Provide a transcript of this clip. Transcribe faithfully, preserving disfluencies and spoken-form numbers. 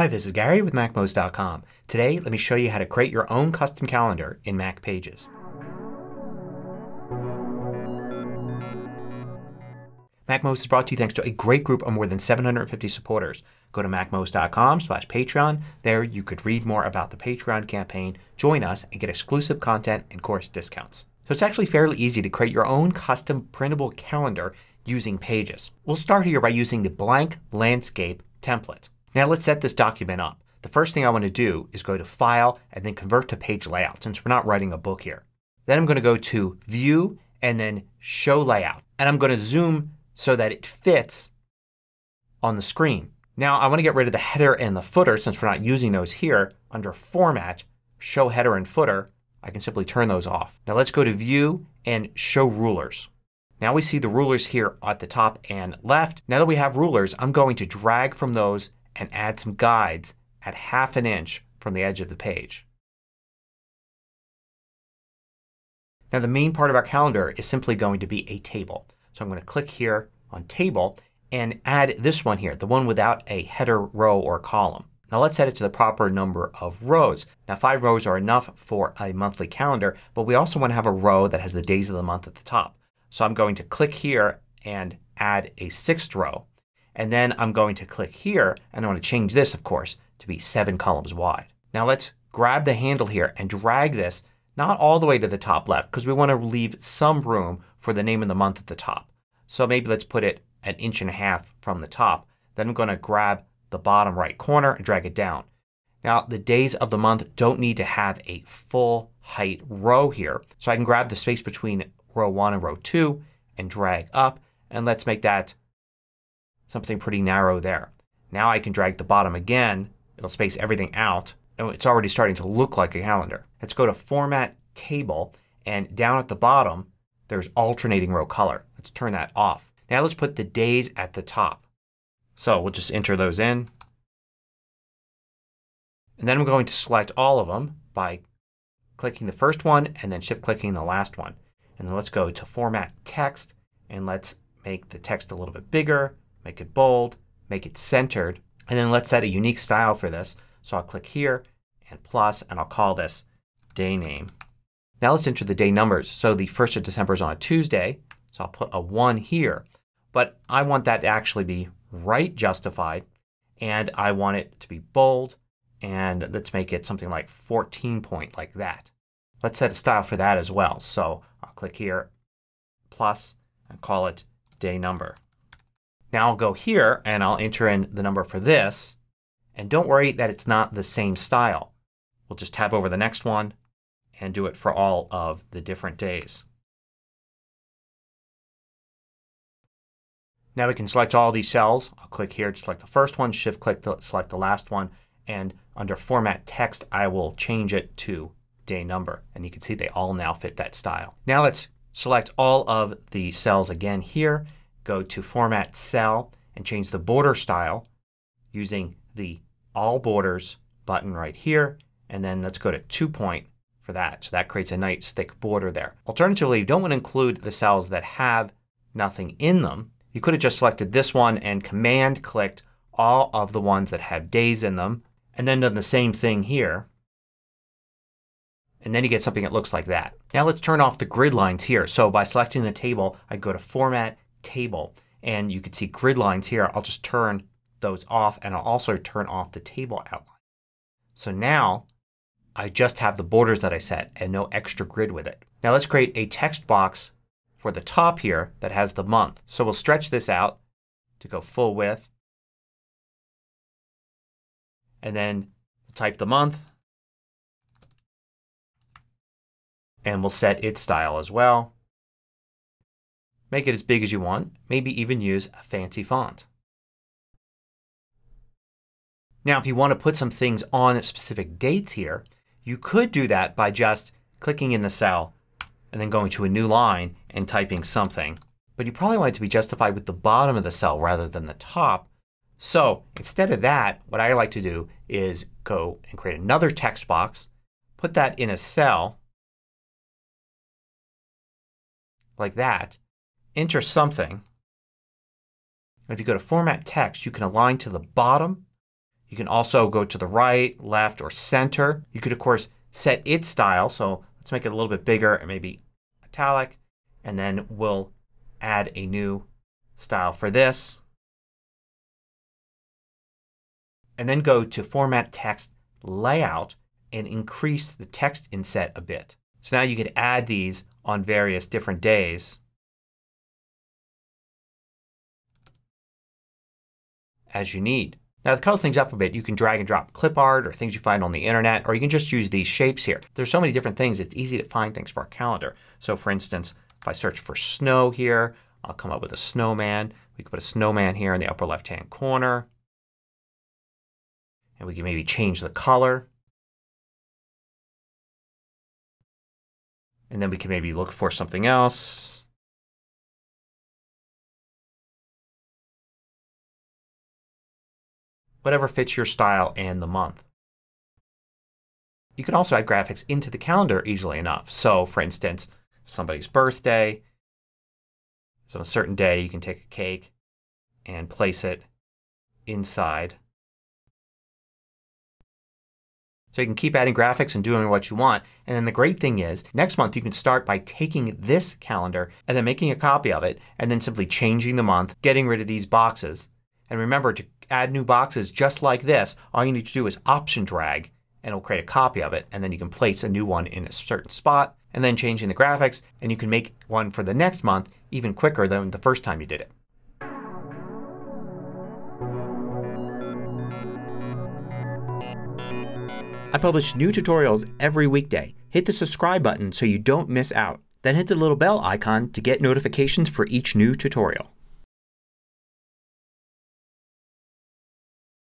Hi, this is Gary with MacMost dot com. Today let me show you how to create your own custom calendar in Mac Pages. MacMost is brought to you thanks to a great group of more than seven hundred fifty supporters. Go to MacMost dot com slash Patreon. There you could read more about the Patreon campaign, join us, and get exclusive content and course discounts. So it's actually fairly easy to create your own custom printable calendar using Pages. We'll start here by using the blank landscape template. Now let's set this document up. The first thing I want to do is go to File and then Convert to Page Layout, since we're not writing a book here. Then I'm going to go to View and then Show Layout. And I'm going to zoom so that it fits on the screen. Now I want to get rid of the header and the footer since we're not using those here. Under Format, Show Header and Footer, I can simply turn those off. Now let's go to View and Show Rulers. Now we see the rulers here at the top and left. Now that we have rulers I'm going to drag from those and add some guides at half an inch from the edge of the page. Now the main part of our calendar is simply going to be a table. So I'm going to click here on Table and add this one here, the one without a header, row, or column. Now let's set it to the proper number of rows. Now five rows are enough for a monthly calendar, but we also want to have a row that has the days of the month at the top. So I'm going to click here and add a sixth row. And then I'm going to click here and I want to change this, of course, to be seven columns wide. Now let's grab the handle here and drag this not all the way to the top left because we want to leave some room for the name of the month at the top. So maybe let's put it an inch and a half from the top. Then I'm going to grab the bottom right corner and drag it down. Now the days of the month don't need to have a full height row here. So I can grab the space between row one and row two and drag up, and let's make that something pretty narrow there. Now I can drag the bottom again. It'll space everything out and it's already starting to look like a calendar. Let's go to Format, Table, and down at the bottom there's alternating row color. Let's turn that off. Now let's put the days at the top. So we'll just enter those in and then I'm going to select all of them by clicking the first one and then shift clicking the last one. And then let's go to Format, Text, and let's make the text a little bit bigger, make it bold, make it centered, and then let's set a unique style for this. So I'll click here and plus and I'll call this Day Name. Now let's enter the day numbers. So the first of December is on a Tuesday. So I'll put a one here. But I want that to actually be right justified and I want it to be bold, and let's make it something like fourteen point like that. Let's set a style for that as well. So I'll click here, plus, and call it Day Number. Now I'll go here and I'll enter in the number for this. And don't worry that it's not the same style. We'll just tab over the next one and do it for all of the different days. Now we can select all these cells. I'll click here to select the first one, shift click to select the last one, and under Format, Text I will change it to Day Number, and you can see they all now fit that style. Now let's select all of the cells again here. Go to Format, Cell, and change the border style using the All Borders button right here, and then let's go to two point for that. So that creates a nice thick border there. Alternatively, you don't want to include the cells that have nothing in them. You could have just selected this one and command clicked all of the ones that have days in them and then done the same thing here. And then you get something that looks like that. Now let's turn off the grid lines here. So by selecting the table I go to Format, Table, and you can see grid lines here. I'll just turn those off and I'll also turn off the table outline. So now I just have the borders that I set and no extra grid with it. Now let's create a text box for the top here that has the month. So we'll stretch this out to go full width and then type the month. And we'll set its style as well. Make it as big as you want. Maybe even use a fancy font. Now if you want to put some things on specific dates here you could do that by just clicking in the cell and then going to a new line and typing something. But you probably want it to be justified with the bottom of the cell rather than the top. So instead of that what I like to do is go and create another text box. Put that in a cell like that, enter something, and if you go to Format, Text you can align to the bottom, You can also go to the right, left, or center. You could, of course, set its style. So let's make it a little bit bigger and maybe italic. And then we'll add a new style for this. And then go to Format Text Layout and increase the text inset a bit. So now you can add these on various different days as you need. Now to color things up a bit you can drag and drop clip art or things you find on the internet, or you can just use these shapes here. There's so many different things it's easy to find things for our calendar. So for instance if I search for snow here I'll come up with a snowman. We can put a snowman here in the upper left hand corner. And we can maybe change the color. And then we can maybe look for something else. Whatever fits your style and the month. You can also add graphics into the calendar easily enough. So for instance somebody's birthday. So on a certain day you can take a cake and place it inside. So you can keep adding graphics and doing what you want. And then the great thing is next month you can start by taking this calendar and then making a copy of it and then simply changing the month, getting rid of these boxes. And remember to add new boxes just like this all you need to do is option drag and it will create a copy of it and then you can place a new one in a certain spot and then changing the graphics and you can make one for the next month even quicker than the first time you did it. I publish new tutorials every weekday. Hit the subscribe button so you don't miss out. Then hit the little bell icon to get notifications for each new tutorial.